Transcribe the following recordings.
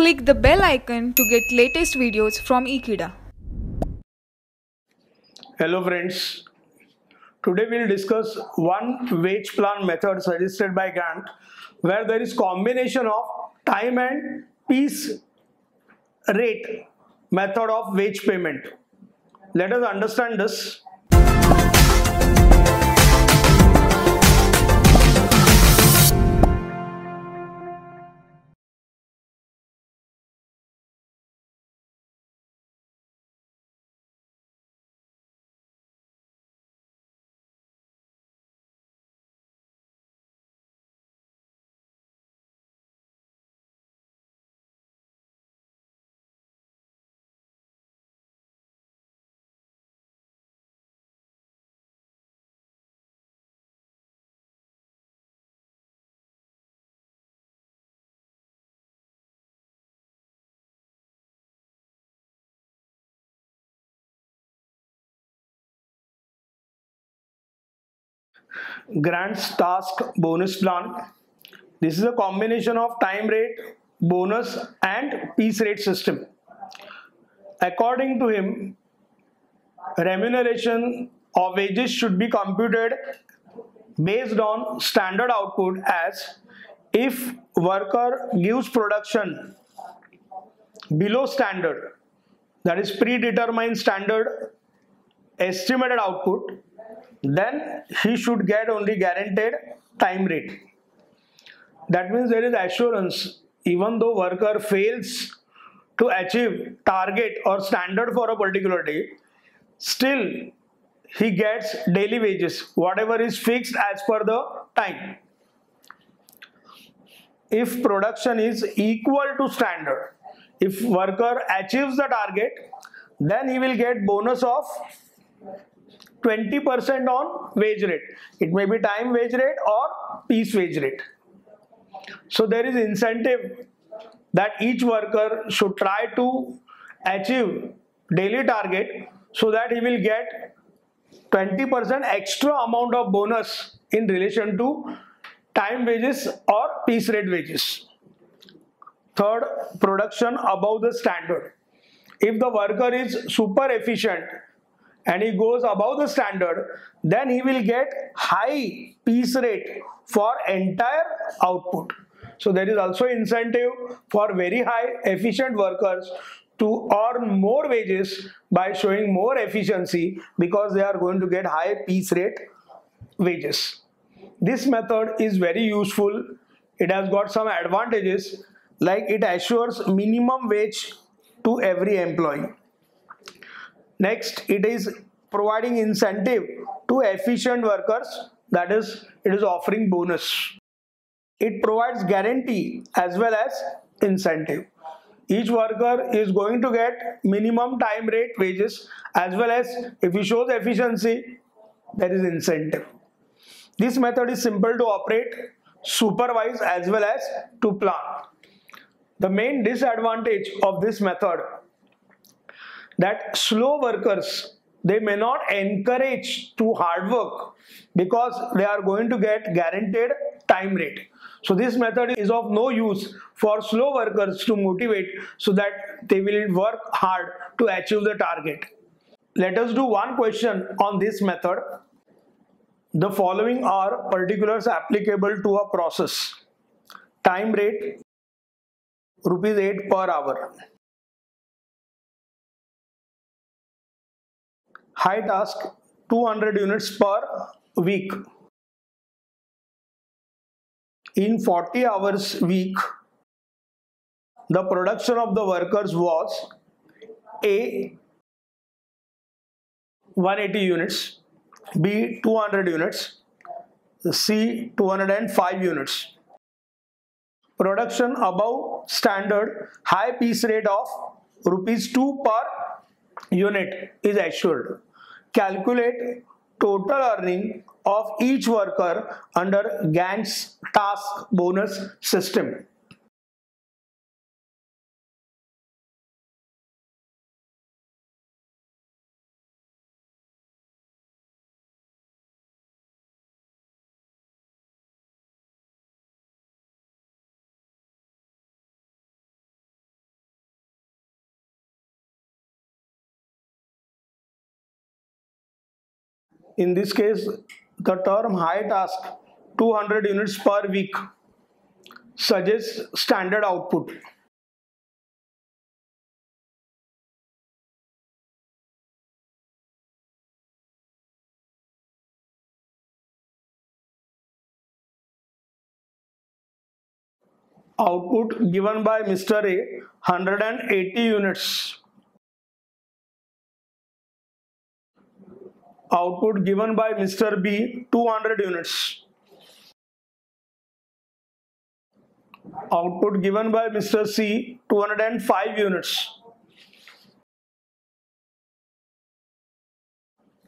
Click the bell icon to get latest videos from Ekeeda. Hello friends, today we will discuss one wage plan method suggested by Gantt, where there is combination of time and piece rate method of wage payment. Let us understand this. Gantt's task bonus plan. This is a combination of time rate, bonus and piece rate system. According to him, remuneration or wages should be computed based on standard output, as if worker gives production below standard, that is predetermined standard estimated output, then he should get only guaranteed time rate. That means there is assurance, even though worker fails to achieve target or standard for a particular day, still he gets daily wages, whatever is fixed as per the time. If production is equal to standard, if worker achieves the target, then he will get bonus of 20% on wage rate. It may be time wage rate or piece wage rate. So there is incentive that each worker should try to achieve daily target, so that he will get 20% extra amount of bonus in relation to time wages or piece rate wages. Third, production above the standard. If the worker is super efficient and he goes above the standard, then he will get high piece rate for entire output. So there is also incentive for very high efficient workers to earn more wages by showing more efficiency, because they are going to get high piece rate wages. This method is very useful. It has got some advantages, like it assures minimum wage to every employee. Next, it is providing incentive to efficient workers, that is, it is offering bonus. It provides guarantee as well as incentive. Each worker is going to get minimum time rate wages, as well as if he shows efficiency, there is incentive. This method is simple to operate, supervise as well as to plan. The main disadvantage of this method, that slow workers, they may not encourage to hard work, because they are going to get guaranteed time rate. So this method is of no use for slow workers to motivate, so that they will work hard to achieve the target. Let us do one question on this method. The following are particulars applicable to a process. Time rate ₹8 per hour. High task 200 units per week. In 40 hours week, the production of the workers was A, 180 units, B, 200 units, C, 205 units. Production above standard, high piece rate of ₹2 per unit is assured. Calculate total earning of each worker under Gantt's task bonus system. in this case the term high task 200 units per week suggests standard output. Output given by Mr. A 180 units. Output given by Mr. B 200 units. Output given by Mr. C 205 units.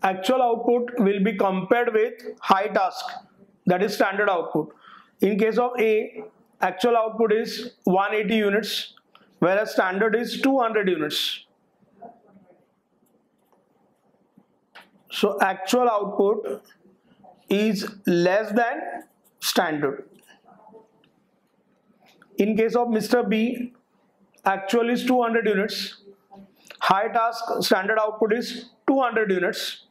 Actual output will be compared with high task, that is standard output. In case of A, actual output is 180 units, whereas standard is 200 units. So actual output is less than standard. In case of Mr. B, actual is 200 units. High task standard output is 200 units.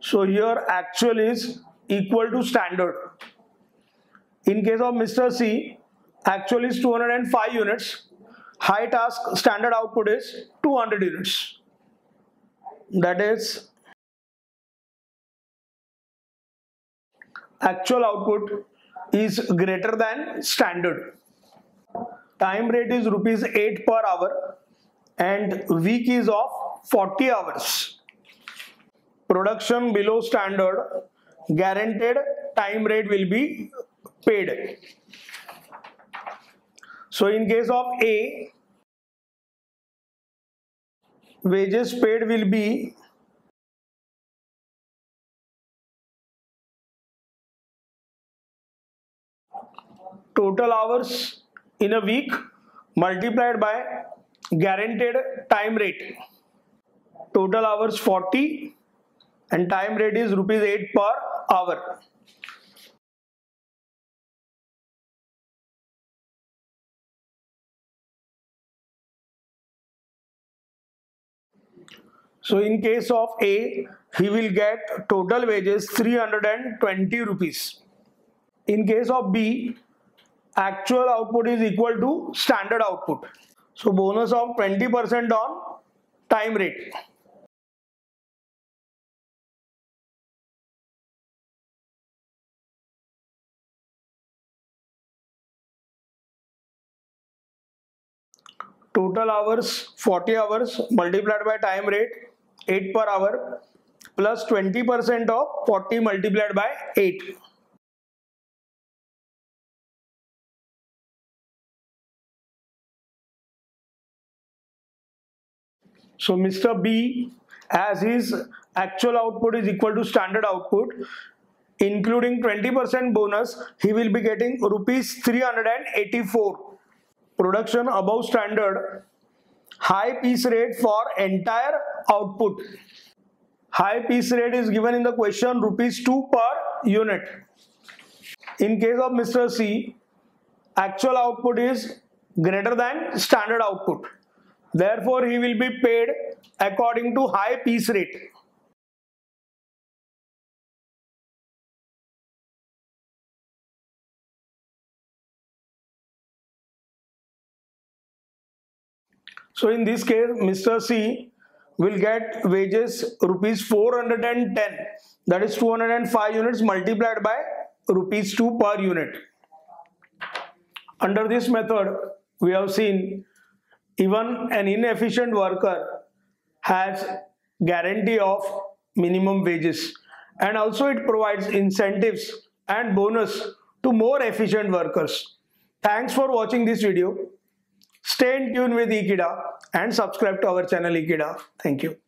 So here actual is equal to standard. In case of Mr. C, actual is 205 units. High task standard output is 200 units. That is, actual output is greater than standard. Time rate is ₹8 per hour and week is of 40 hours. Production below standard, guaranteed time rate will be paid. So in case of A, wages paid will be total hours in a week multiplied by guaranteed time rate. Total hours 40 and time rate is ₹8 per hour. So in case of A, he will get total wages ₹320. In case of B, actual output is equal to standard output. So bonus of 20% on time rate. Total hours 40 hours multiplied by time rate 8 per hour plus 20% of 40 multiplied by 8. So Mr. B, as his actual output is equal to standard output, including 20% bonus, he will be getting ₹384. Production above standard, high piece rate for entire output. High piece rate is given in the question ₹2 per unit. In case of Mr. C, actual output is greater than standard output. Therefore, he will be paid according to high piece rate. So in this case, Mr. C will get wages ₹410, that is 205 units multiplied by ₹2 per unit. Under this method, we have seen even an inefficient worker has guarantee of minimum wages, and also it provides incentives and bonus to more efficient workers. Thanks for watching this video. Stay in tune with Ekeeda and subscribe to our channel Ekeeda. Thank you.